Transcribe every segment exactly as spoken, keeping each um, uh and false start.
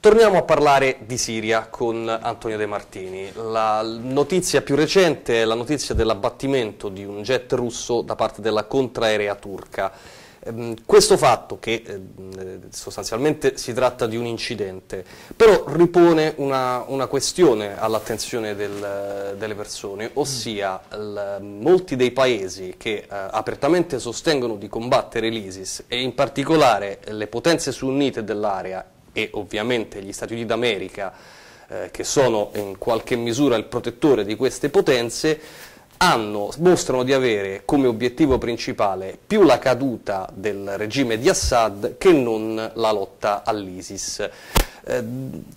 Torniamo a parlare di Siria con Antonio De Martini. La notizia più recente è la notizia dell'abbattimento di un jet russo da parte della contraerea turca. Questo fatto, che sostanzialmente si tratta di un incidente, però ripone una, una questione all'attenzione del, delle persone, ossia il, molti dei paesi che eh, apertamente sostengono di combattere l'ISIS, e in particolare le potenze sunnite dell'area e ovviamente gli Stati Uniti d'America, eh, che sono in qualche misura il protettore di queste potenze, Hanno, mostrano di avere come obiettivo principale più la caduta del regime di Assad che non la lotta all'ISIS. Eh,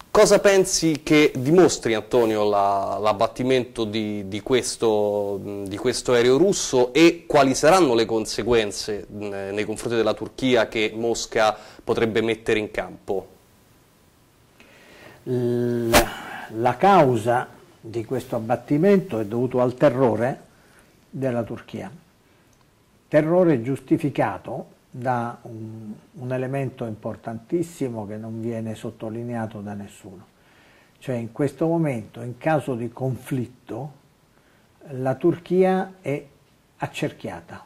cosa pensi che dimostri, Antonio, l'abbattimento la, di, di, questo, di questo aereo russo, e quali saranno le conseguenze mh, nei confronti della Turchia che Mosca potrebbe mettere in campo? La, la causa di questo abbattimento è dovuto al terrore della Turchia, terrore giustificato da un, un elemento importantissimo che non viene sottolineato da nessuno, cioè in questo momento, in caso di conflitto, la Turchia è accerchiata,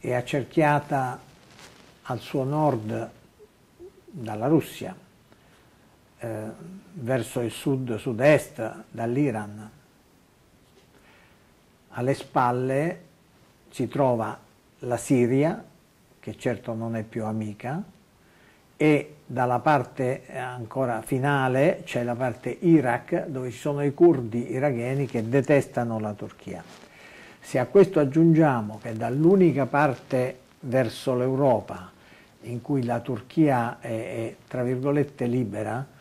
è accerchiata al suo nord dalla Russia, verso il sud-sud-est dall'Iran. Alle spalle si trova la Siria, che certo non è più amica, e dalla parte ancora finale c'è la parte Iraq, dove ci sono i curdi iracheni che detestano la Turchia. Se a questo aggiungiamo che dall'unica parte verso l'Europa, in cui la Turchia è, è tra virgolette libera,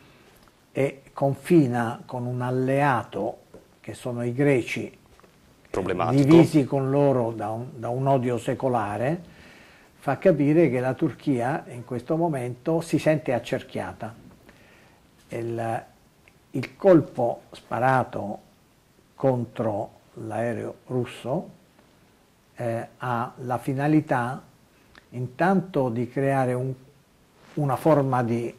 e confina con un alleato che sono i greci, divisi con loro da un, da un odio secolare, fa capire che la Turchia in questo momento si sente accerchiata. Il, il colpo sparato contro l'aereo russo eh, ha la finalità intanto di creare un, una forma di,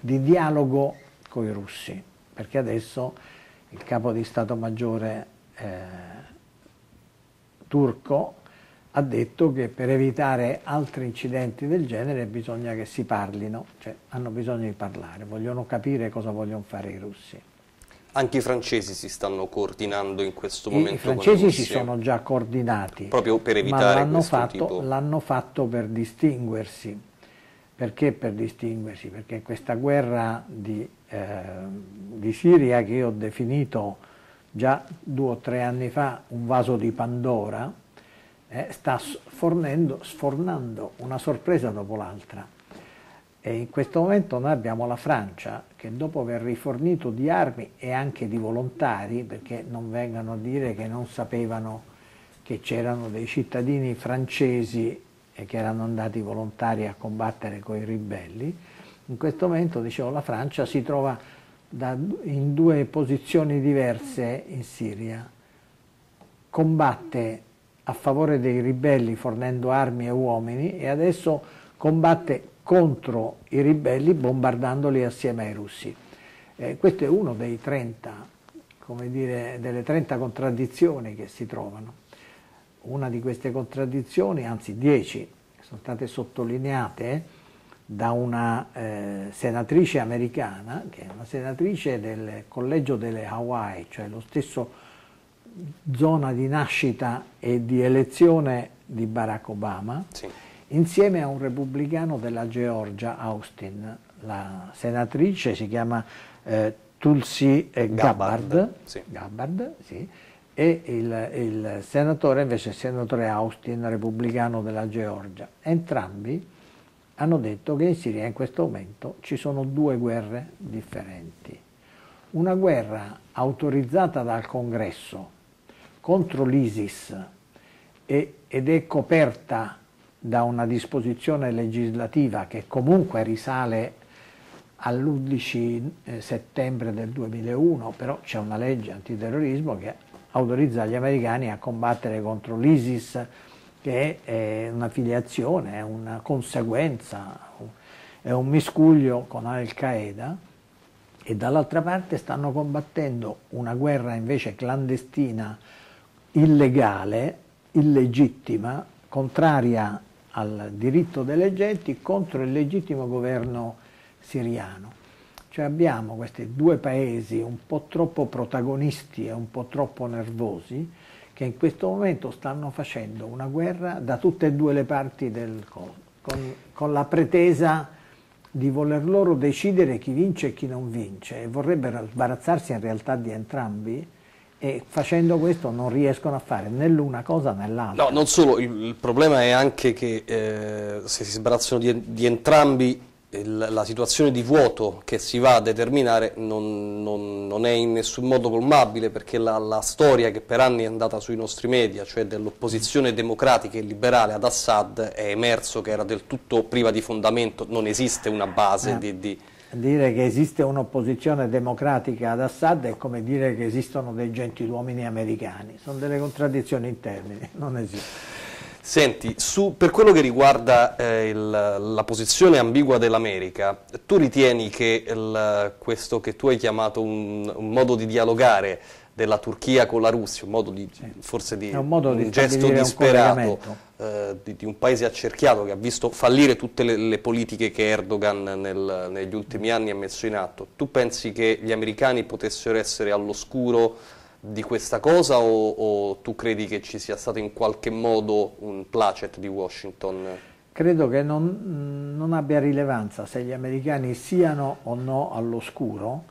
di dialogo con i russi, perché adesso il capo di Stato Maggiore eh, turco ha detto che per evitare altri incidenti del genere bisogna che si parlino, cioè hanno bisogno di parlare, vogliono capire cosa vogliono fare i russi. Anche i francesi si stanno coordinando in questo momento. I, i francesi con i russi si sono già coordinati, proprio per evitare questo tipo. Ma l'hanno fatto per distinguersi. Perché per distinguersi? Perché questa guerra di, eh, di Siria, che io ho definito già due o tre anni fa un vaso di Pandora, eh, sta sfornendo, sfornando una sorpresa dopo l'altra. E in questo momento noi abbiamo la Francia che, dopo aver rifornito di armi e anche di volontari, perché non vengano a dire che non sapevano che c'erano dei cittadini francesi e che erano andati volontari a combattere con i ribelli, in questo momento, dicevo, la Francia si trova da, in due posizioni diverse in Siria. Combatte a favore dei ribelli fornendo armi e uomini, e adesso combatte contro i ribelli bombardandoli assieme ai russi. Eh, questo è uno dei trenta, come dire, delle trenta contraddizioni che si trovano. Una di queste contraddizioni, anzi dieci, sono state sottolineate da una eh, senatrice americana, che è una senatrice del collegio delle Hawaii, cioè lo stesso zona di nascita e di elezione di Barack Obama, sì, insieme a un repubblicano della Georgia, Austin. La senatrice si chiama eh, Tulsi Gabbard, Gabbard, sì. Gabbard sì. e il, il senatore invece è il senatore Austin, repubblicano della Georgia. Entrambi hanno detto che in Siria in questo momento ci sono due guerre differenti. Una guerra autorizzata dal Congresso contro l'ISIS e, ed è coperta da una disposizione legislativa che comunque risale all'undici settembre del duemilauno, però c'è una legge antiterrorismo che autorizza gli americani a combattere contro l'ISIS, che è una filiazione, è una conseguenza, è un miscuglio con Al Qaeda, e dall'altra parte stanno combattendo una guerra invece clandestina, illegale, illegittima, contraria al diritto dei leggenti contro il legittimo governo siriano. Cioè abbiamo questi due paesi un po' troppo protagonisti e un po' troppo nervosi che in questo momento stanno facendo una guerra da tutte e due le parti del coso, con, con la pretesa di voler loro decidere chi vince e chi non vince, e vorrebbero sbarazzarsi in realtà di entrambi, e facendo questo non riescono a fare né l'una cosa né l'altra. No, non solo, il, il problema è anche che eh, se si sbarazzano di, di entrambi, il, la situazione di vuoto che si va a determinare non, non, non è in nessun modo colmabile, perché la, la storia che per anni è andata sui nostri media, cioè dell'opposizione democratica e liberale ad Assad, è emerso che era del tutto priva di fondamento, non esiste una base eh. di... di Dire che esiste un'opposizione democratica ad Assad è come dire che esistono dei gentiluomini americani, sono delle contraddizioni in termini, non esiste. Senti, su, per quello che riguarda eh, il, la posizione ambigua dell'America, tu ritieni che il, questo che tu hai chiamato un, un modo di dialogare della Turchia con la Russia, un modo di, sì. forse di, un, modo di un gesto disperato un eh, di, di un paese accerchiato che ha visto fallire tutte le, le politiche che Erdogan nel, negli ultimi anni ha messo in atto, tu pensi che gli americani potessero essere all'oscuro di questa cosa, o, o tu credi che ci sia stato in qualche modo un placet di Washington? Credo che non, non abbia rilevanza se gli americani siano o no all'oscuro,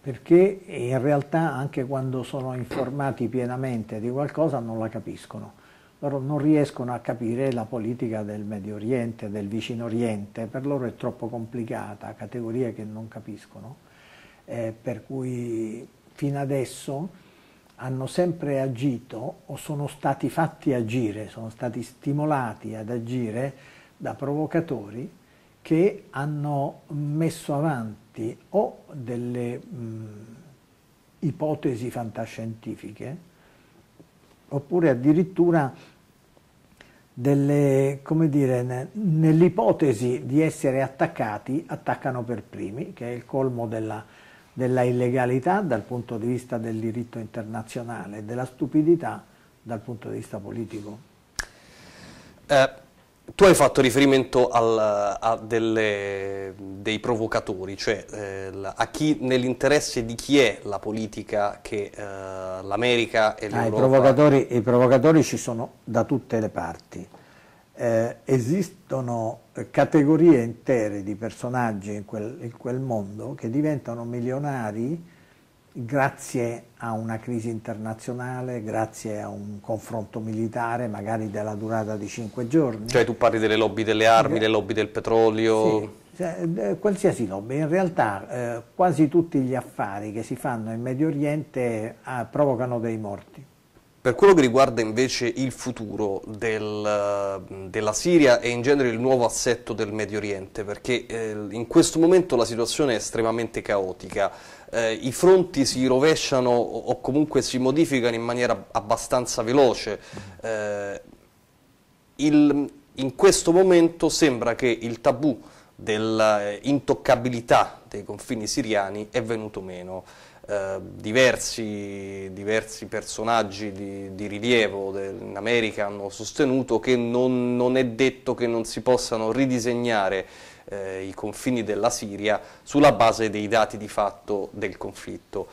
perché in realtà anche quando sono informati pienamente di qualcosa non la capiscono. Loro non riescono a capire la politica del Medio Oriente, del Vicino Oriente, per loro è troppo complicata, categorie che non capiscono, eh, per cui fino adesso hanno sempre agito o sono stati fatti agire, sono stati stimolati ad agire da provocatori che hanno messo avanti o delle mh, ipotesi fantascientifiche, oppure addirittura delle, come dire, ne, nell'ipotesi di essere attaccati, attaccano per primi, che è il colmo della, della illegalità dal punto di vista del diritto internazionale, della stupidità dal punto di vista politico. Eh. Tu hai fatto riferimento al, a delle, dei provocatori, cioè eh, a chi, nell'interesse di chi è la politica che eh, l'America e l'Europa... Ah, i provocatori, i provocatori ci sono da tutte le parti. Eh, esistono categorie intere di personaggi in quel, in quel mondo che diventano milionari grazie a una crisi internazionale, grazie a un confronto militare, magari della durata di cinque giorni. Cioè tu parli delle lobby delle armi, delle lobby del petrolio? Sì, qualsiasi lobby. In realtà eh, quasi tutti gli affari che si fanno in Medio Oriente ah, provocano dei morti. Per quello che riguarda invece il futuro del, della Siria e in genere il nuovo assetto del Medio Oriente, perché eh, in questo momento la situazione è estremamente caotica, eh, i fronti si rovesciano o comunque si modificano in maniera abbastanza veloce, eh, il, in questo momento sembra che il tabù dell'intoccabilità dei confini siriani è venuto meno. Uh, diversi, diversi personaggi di, di rilievo de, in America hanno sostenuto che non, non è detto che non si possano ridisegnare uh, i confini della Siria sulla base dei dati di fatto del conflitto.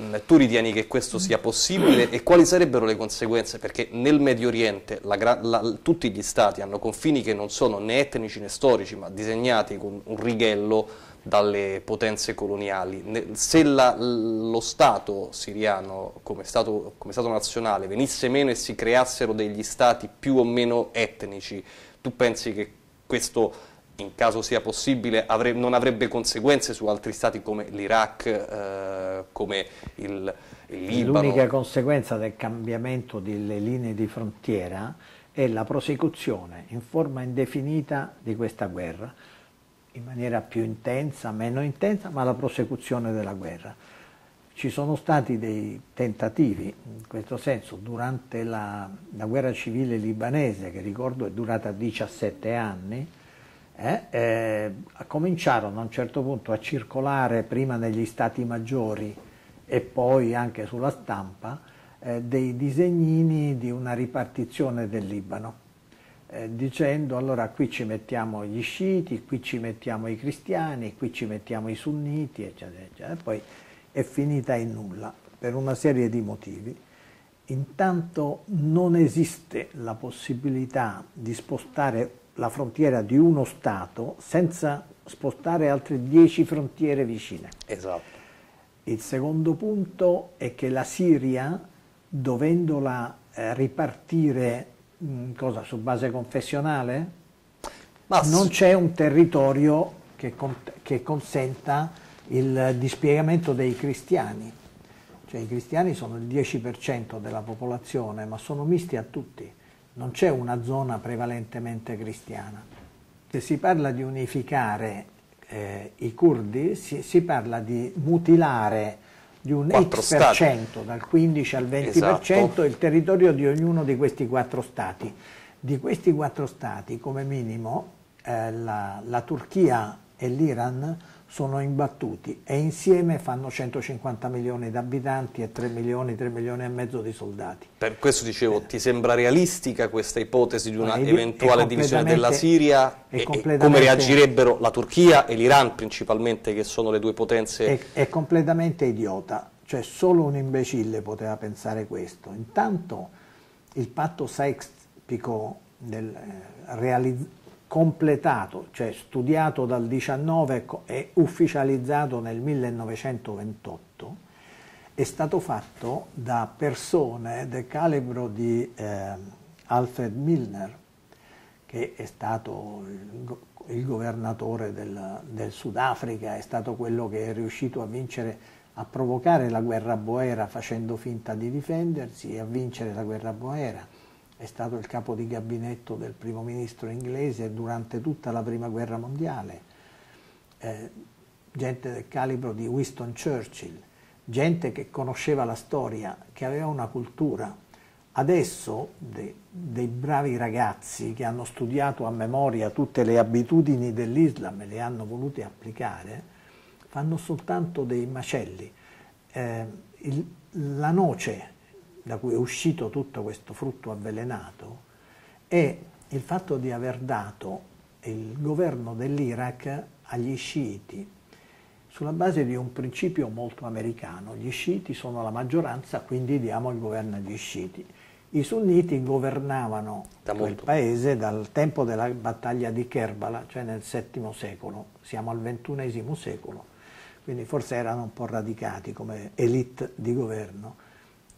Mm, tu ritieni che questo sia possibile e quali sarebbero le conseguenze? Perché nel Medio Oriente la, la, tutti gli stati hanno confini che non sono né etnici né storici, ma disegnati con un righello dalle potenze coloniali. Se la, lo Stato siriano come stato, come stato nazionale venisse meno e si creassero degli stati più o meno etnici, tu pensi che questo, in caso sia possibile, avre, non avrebbe conseguenze su altri stati come l'Iraq, eh, come il, il Libano? L'unica conseguenza del cambiamento delle linee di frontiera è la prosecuzione in forma indefinita di questa guerra, in maniera più intensa, meno intensa, ma la prosecuzione della guerra. Ci sono stati dei tentativi in questo senso durante la, la guerra civile libanese, che ricordo è durata diciassette anni, eh, eh, cominciarono a un certo punto a circolare prima negli stati maggiori e poi anche sulla stampa eh, dei disegnini di una ripartizione del Libano. Eh, dicendo allora qui ci mettiamo gli sciiti, qui ci mettiamo i cristiani, qui ci mettiamo i sunniti, eccetera, eccetera. E poi è finita in nulla per una serie di motivi. Intanto non esiste la possibilità di spostare la frontiera di uno Stato senza spostare altre dieci frontiere vicine. Esatto. Il secondo punto è che la Siria, dovendola eh, ripartire cosa, su base confessionale? Ma non c'è un territorio che, con, che consenta il dispiegamento dei cristiani. Cioè, i cristiani sono il dieci per cento della popolazione, ma sono misti a tutti. Non c'è una zona prevalentemente cristiana. Se si parla di unificare eh, i curdi, si, si parla di mutilare di un X per cento, dal quindici al venti per cento, esatto, il territorio di ognuno di questi quattro stati. Di questi quattro stati, come minimo, eh, la, la Turchia e l'Iran sono imbattuti e insieme fanno centocinquanta milioni di abitanti e tre milioni, tre milioni e mezzo di soldati. Per questo dicevo, eh. ti sembra realistica questa ipotesi di una è, eventuale è divisione della Siria e come reagirebbero la Turchia e l'Iran principalmente, che sono le due potenze? È, è completamente idiota, cioè solo un imbecille poteva pensare questo. Intanto il patto seistico del eh, realizzato completato, cioè studiato dal diciannove e ufficializzato nel millenovecentoventotto, è stato fatto da persone del calibro di eh, Alfred Milner, che è stato il, il governatore del, del Sudafrica, è stato quello che è riuscito a vincere, a provocare la guerra boera facendo finta di difendersi e a vincere la guerra boera. È stato il capo di gabinetto del primo ministro inglese durante tutta la prima guerra mondiale, eh, gente del calibro di Winston Churchill, gente che conosceva la storia, che aveva una cultura. Adesso de, dei bravi ragazzi che hanno studiato a memoria tutte le abitudini dell'Islam e le hanno volute applicare, fanno soltanto dei macelli. Eh, il, la noce da cui è uscito tutto questo frutto avvelenato, è il fatto di aver dato il governo dell'Iraq agli sciiti, sulla base di un principio molto americano. Gli sciiti sono la maggioranza, quindi diamo il governo agli sciiti. I sunniti governavano quel paese dal tempo della battaglia di Kerbala, cioè nel settimo secolo, siamo al ventunesimo secolo, quindi forse erano un po' radicati come elite di governo.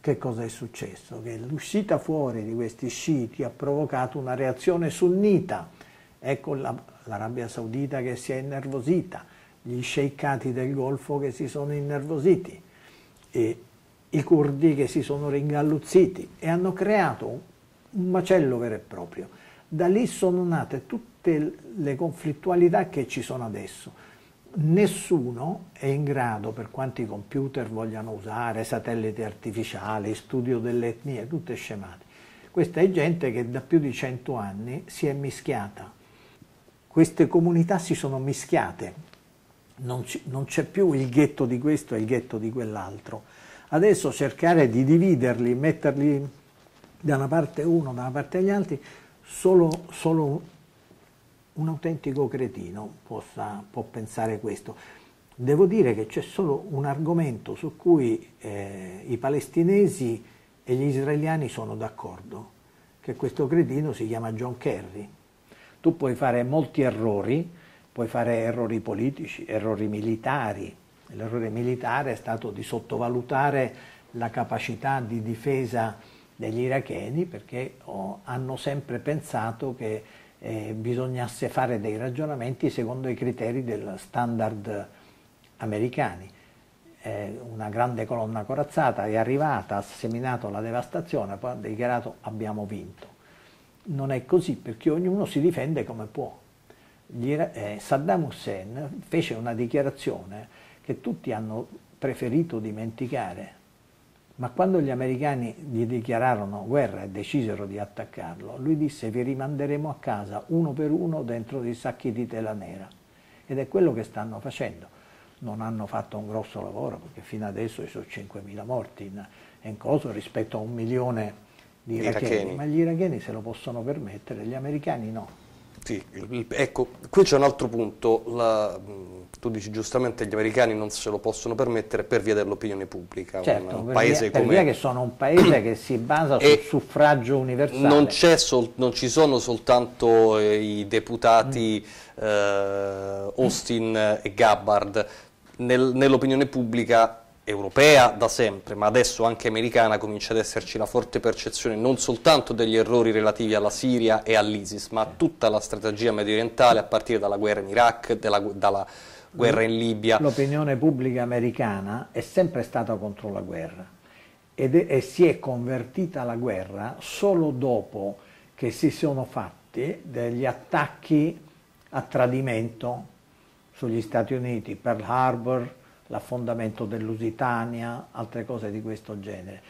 Che cosa è successo? Che l'uscita fuori di questi sciiti ha provocato una reazione sunnita. Ecco l'Arabia Saudita che si è innervosita, gli sceicati del Golfo che si sono innervositi, e i curdi che si sono ringalluzziti e hanno creato un macello vero e proprio. Da lì sono nate tutte le conflittualità che ci sono adesso. Nessuno è in grado, per quanti computer vogliano usare, satelliti artificiali, studio delle etnie, tutte scemate. Questa è gente che da più di cento anni si è mischiata. Queste comunità si sono mischiate, non c'è più il ghetto di questo e il ghetto di quell'altro. Adesso cercare di dividerli, metterli da una parte uno, da una parte gli altri, solo, solo un autentico cretino possa, può pensare questo. Devo dire che c'è solo un argomento su cui eh, i palestinesi e gli israeliani sono d'accordo, che questo cretino si chiama John Kerry. Tu puoi fare molti errori, puoi fare errori politici, errori militari. L'errore militare è stato di sottovalutare la capacità di difesa degli iracheni, perché oh, hanno sempre pensato che Eh, bisognasse fare dei ragionamenti secondo i criteri del standard americani. Eh, una grande colonna corazzata è arrivata, ha seminato la devastazione, poi ha dichiarato abbiamo vinto. Non è così, perché ognuno si difende come può. Gli, eh, Saddam Hussein fece una dichiarazione che tutti hanno preferito dimenticare, ma quando gli americani gli dichiararono guerra e decisero di attaccarlo, lui disse: vi rimanderemo a casa uno per uno dentro dei sacchi di tela nera. Ed è quello che stanno facendo. Non hanno fatto un grosso lavoro, perché fino adesso ci sono cinquemila morti in, in Kosovo rispetto a un milione di iracheni. iracheni, ma gli iracheni se lo possono permettere, gli americani no. Sì, ecco, qui c'è un altro punto, la, tu dici giustamente gli americani non se lo possono permettere per via dell'opinione pubblica, certo, un, un paese via, come... per via che sono un paese che si basa sul suffragio universale. Non, sol, non ci sono soltanto eh, i deputati mm. eh, Austin mm. e Gabbard. Nel, nell'opinione pubblica europea da sempre, ma adesso anche americana, comincia ad esserci la forte percezione non soltanto degli errori relativi alla Siria e all'ISIS, ma a tutta la strategia mediorientale, a partire dalla guerra in Iraq, della, dalla guerra in Libia. L'opinione pubblica americana è sempre stata contro la guerra ed è, e si è convertita alla guerra solo dopo che si sono fatti degli attacchi a tradimento sugli Stati Uniti, Pearl Harbor, l'affondamento dell'Lusitania, altre cose di questo genere,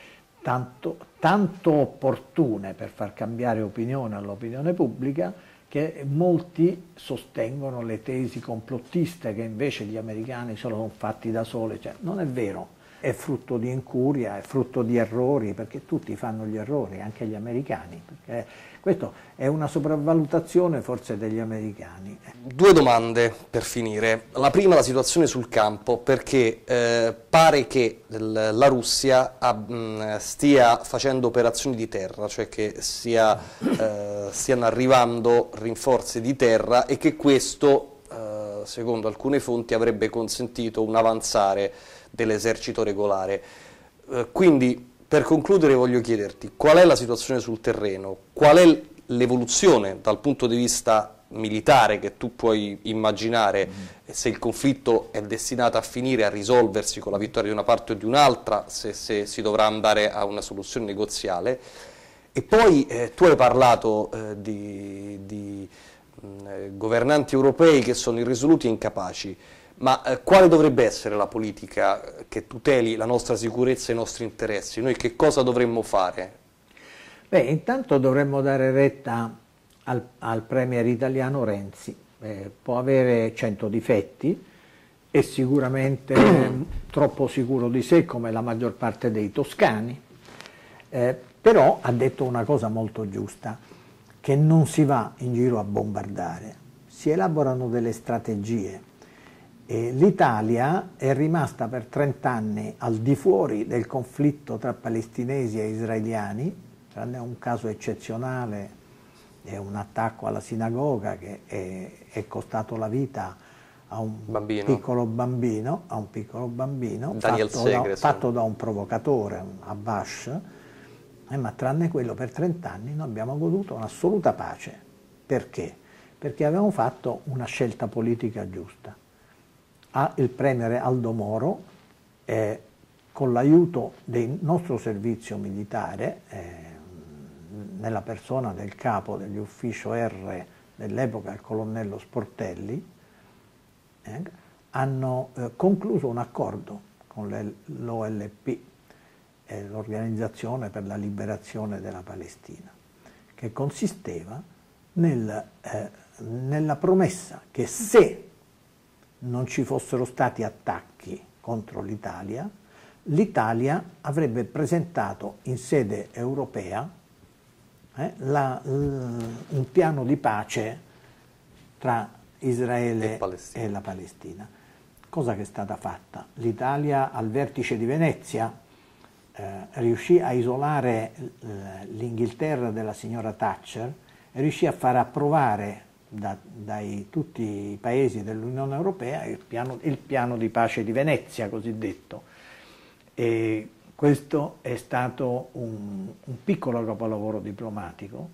tanto, tanto opportune per far cambiare opinione all'opinione pubblica che molti sostengono le tesi complottiste che invece gli americani sono fatti da soli. Cioè, non è vero, è frutto di incuria, è frutto di errori, perché tutti fanno gli errori, anche gli americani. Perché questa è una sopravvalutazione forse degli americani. Due domande per finire. La prima, la situazione sul campo, perché eh, pare che la Russia ab, stia facendo operazioni di terra, cioè che sia, eh, stiano arrivando rinforzi di terra e che questo, eh, secondo alcune fonti, avrebbe consentito un avanzare dell'esercito regolare. Eh, quindi, per concludere voglio chiederti qual è la situazione sul terreno, qual è l'evoluzione dal punto di vista militare che tu puoi immaginare, mm. se il conflitto è destinato a finire, a risolversi con la vittoria di una parte o di un'altra, se, se si dovrà andare a una soluzione negoziale. E poi eh, tu hai parlato eh, di, di mh, governanti europei che sono irresoluti e incapaci. Ma eh, quale dovrebbe essere la politica che tuteli la nostra sicurezza e i nostri interessi? Noi che cosa dovremmo fare? Beh, intanto dovremmo dare retta al, al premier italiano Renzi. Eh, può avere cento difetti, è sicuramente troppo sicuro di sé come la maggior parte dei toscani, eh, però ha detto una cosa molto giusta, che non si va in giro a bombardare, si elaborano delle strategie. L'Italia è rimasta per trent'anni al di fuori del conflitto tra palestinesi e israeliani, tranne un caso eccezionale, è un attacco alla sinagoga che è, è costato la vita a un bambino. piccolo bambino, a un piccolo bambino fatto da, fatto da un provocatore, un Abash, eh, ma tranne quello per trent'anni noi abbiamo goduto un'assoluta pace. Perché? Perché avevamo fatto una scelta politica giusta. Il premier Aldo Moro, eh, con l'aiuto del nostro servizio militare, eh, nella persona del capo dell'ufficio R dell'epoca, il colonnello Sportelli, eh, hanno eh, concluso un accordo con l'O L P, eh, l'Organizzazione per la Liberazione della Palestina, che consisteva nel, eh, nella promessa che se non ci fossero stati attacchi contro l'Italia, l'Italia avrebbe presentato in sede europea eh, la, un piano di pace tra Israele e, Palestina. e la Palestina. Cosa che è stata fatta? L'Italia al vertice di Venezia eh, riuscì a isolare eh, l'Inghilterra della signora Thatcher e riuscì a far approvare Da, dai tutti i paesi dell'Unione Europea il piano, il piano di pace di Venezia cosiddetto, e questo è stato un, un piccolo capolavoro diplomatico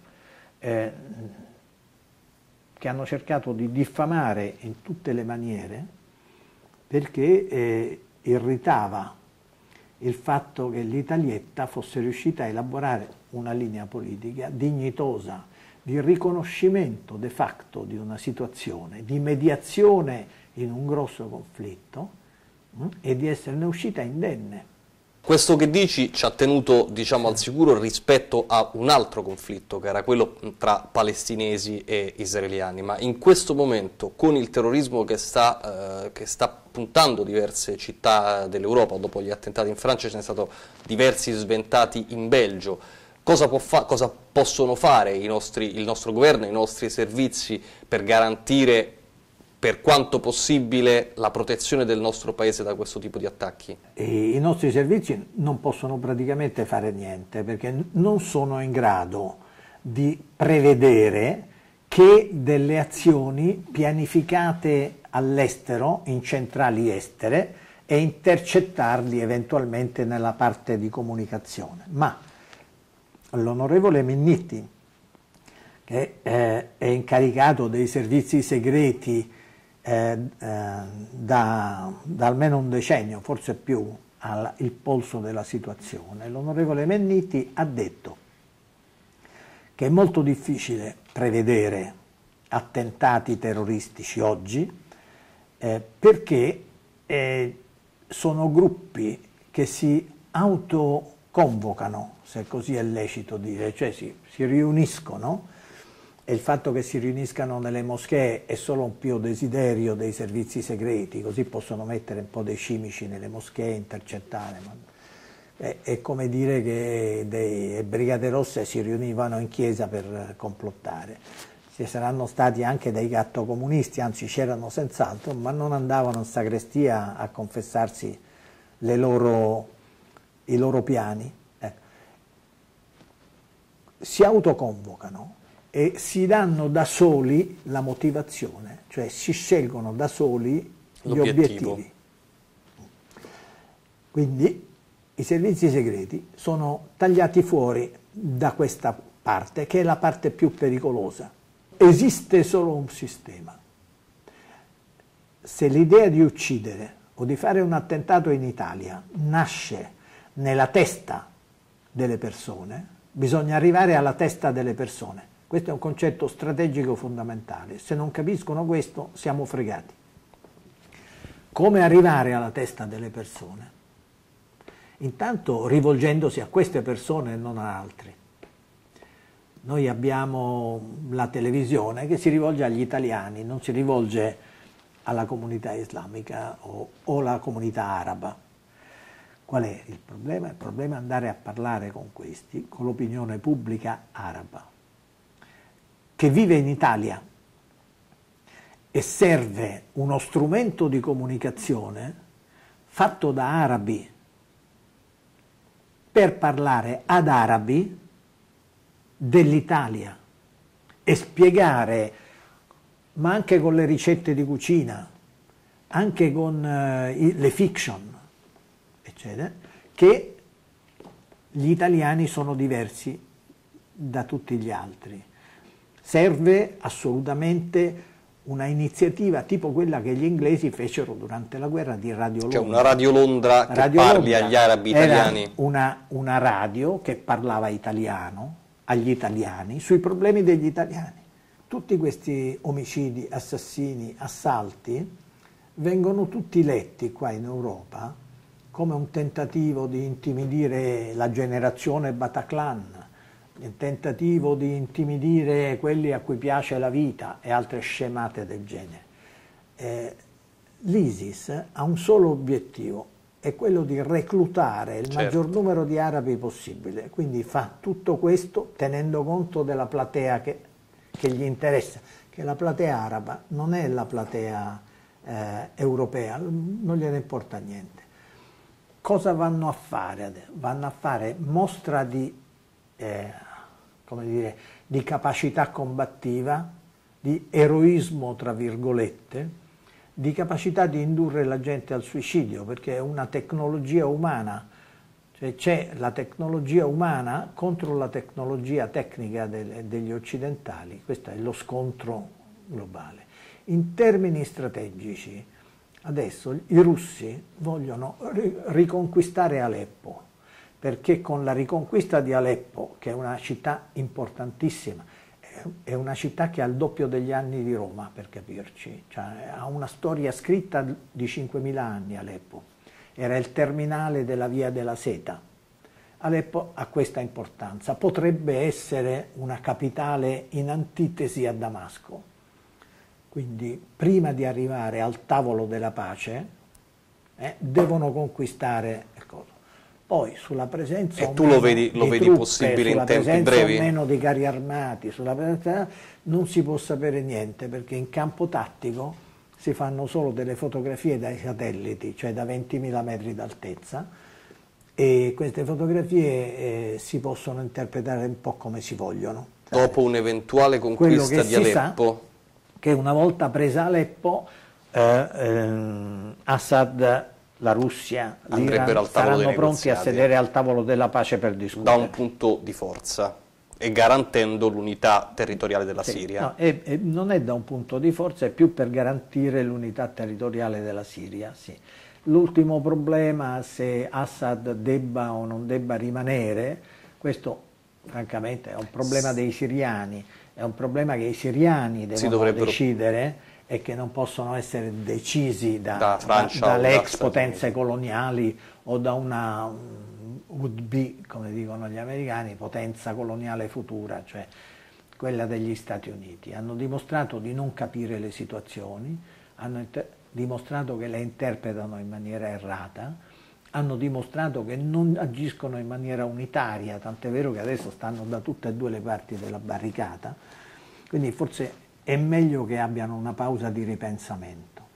eh, che hanno cercato di diffamare in tutte le maniere, perché eh, irritava il fatto che l'Italietta fosse riuscita a elaborare una linea politica dignitosa di riconoscimento de facto di una situazione, di mediazione in un grosso conflitto mh, e di esserne uscita indenne. Questo che dici ci ha tenuto, diciamo, al sicuro rispetto a un altro conflitto, che era quello tra palestinesi e israeliani, ma in questo momento, con il terrorismo che sta, eh, che sta puntando diverse città dell'Europa, dopo gli attentati in Francia ce ne sono stati diversi sventati in Belgio, cosa, può fa cosa possono fare i nostri, il nostro governo, i nostri servizi per garantire per quanto possibile la protezione del nostro paese da questo tipo di attacchi? I nostri servizi non possono praticamente fare niente, perché non sono in grado di prevedere che delle azioni pianificate all'estero, in centrali estere, e intercettarli eventualmente nella parte di comunicazione. Ma l'onorevole Minniti, che eh, è incaricato dei servizi segreti Eh, eh, da, da almeno un decennio, forse più, al il polso della situazione, l'onorevole Minniti ha detto che è molto difficile prevedere attentati terroristici oggi, eh, perché eh, sono gruppi che si autoconvocano, se così è lecito dire, cioè si, si riuniscono. E il fatto che si riuniscano nelle moschee è solo un pio desiderio dei servizi segreti, così possono mettere un po' dei cimici nelle moschee e intercettare. È, è come dire che dei Brigate Rosse si riunivano in chiesa per complottare. Ci saranno stati anche dei gattocomunisti, anzi c'erano senz'altro, ma non andavano in sagrestia a confessarsi le loro, i loro piani. Ecco. Si autoconvocano e si danno da soli la motivazione, cioè si scelgono da soli gli obiettivi. Quindi i servizi segreti sono tagliati fuori da questa parte, che è la parte più pericolosa. Esiste solo un sistema. Se l'idea di uccidere o di fare un attentato in Italia nasce nella testa delle persone, bisogna arrivare alla testa delle persone. Questo è un concetto strategico fondamentale. Se non capiscono questo, siamo fregati. Come arrivare alla testa delle persone? Intanto rivolgendosi a queste persone e non a altri. Noi abbiamo la televisione che si rivolge agli italiani, non si rivolge alla comunità islamica o, o alla comunità araba. Qual è il problema? Il problema è andare a parlare con questi, con l'opinione pubblica araba, che vive in Italia e serve uno strumento di comunicazione fatto da arabi per parlare ad arabi dell'Italia e spiegare, ma anche con le ricette di cucina, anche con eh, le fiction, eccetera, che gli italiani sono diversi da tutti gli altri. Serve assolutamente una iniziativa tipo quella che gli inglesi fecero durante la guerra di Radio Londra. Cioè una Radio Londra che Radio parli Londra agli arabi italiani. Una, una radio che parlava italiano agli italiani sui problemi degli italiani. Tutti questi omicidi, assassini, assalti vengono tutti letti qua in Europa come un tentativo di intimidire la generazione Bataclan, il tentativo di intimidire quelli a cui piace la vita e altre scemate del genere. Eh, L'ISIS ha un solo obiettivo, è quello di reclutare il certo. maggior numero di arabi possibile, quindi fa tutto questo tenendo conto della platea che, che gli interessa, che la platea araba non è la platea eh, europea, non gliene importa niente. Cosa vanno a fare adesso? Vanno a fare mostra di eh, come dire, di capacità combattiva, di eroismo tra virgolette, di capacità di indurre la gente al suicidio, perché è una tecnologia umana, cioè c'è la tecnologia umana contro la tecnologia tecnica de- degli occidentali, questo è lo scontro globale. In termini strategici, adesso i russi vogliono ri- riconquistare Aleppo, perché con la riconquista di Aleppo, che è una città importantissima, è una città che ha il doppio degli anni di Roma, per capirci, cioè, ha una storia scritta di cinquemila anni Aleppo, era il terminale della via della Seta. Aleppo ha questa importanza, potrebbe essere una capitale in antitesi a Damasco. Quindi prima di arrivare al tavolo della pace eh, devono conquistare il Kosovo. Poi sulla presenza e o tu meno lo vedi, lo di vedi truppe, possibile sulla in tempi brevi? O meno di carri armati, sulla presenza non si può sapere niente, perché in campo tattico si fanno solo delle fotografie dai satelliti, cioè da ventimila metri d'altezza. E queste fotografie eh, si possono interpretare un po' come si vogliono. Dopo un'eventuale conquista di Aleppo, che una volta presa Aleppo, eh, ehm, Assad, la Russia, l'Iran saranno pronti a sedere al tavolo della pace per discutere. Da un punto di forza e garantendo l'unità territoriale della sì, Siria. No, è, è, non è da un punto di forza, è più per garantire l'unità territoriale della Siria, sì. L'ultimo problema, se Assad debba o non debba rimanere, questo francamente è un problema dei siriani, è un problema che i siriani devono dovrebbero... decidere e che non possono essere decisi da, da Francia, da, dalle ex potenze coloniali o da una would be, come dicono gli americani, potenza coloniale futura, cioè quella degli Stati Uniti. Hanno dimostrato di non capire le situazioni, hanno dimostrato che le interpretano in maniera errata, hanno dimostrato che non agiscono in maniera unitaria, tant'è vero che adesso stanno da tutte e due le parti della barricata, quindi forse è meglio che abbiano una pausa di ripensamento.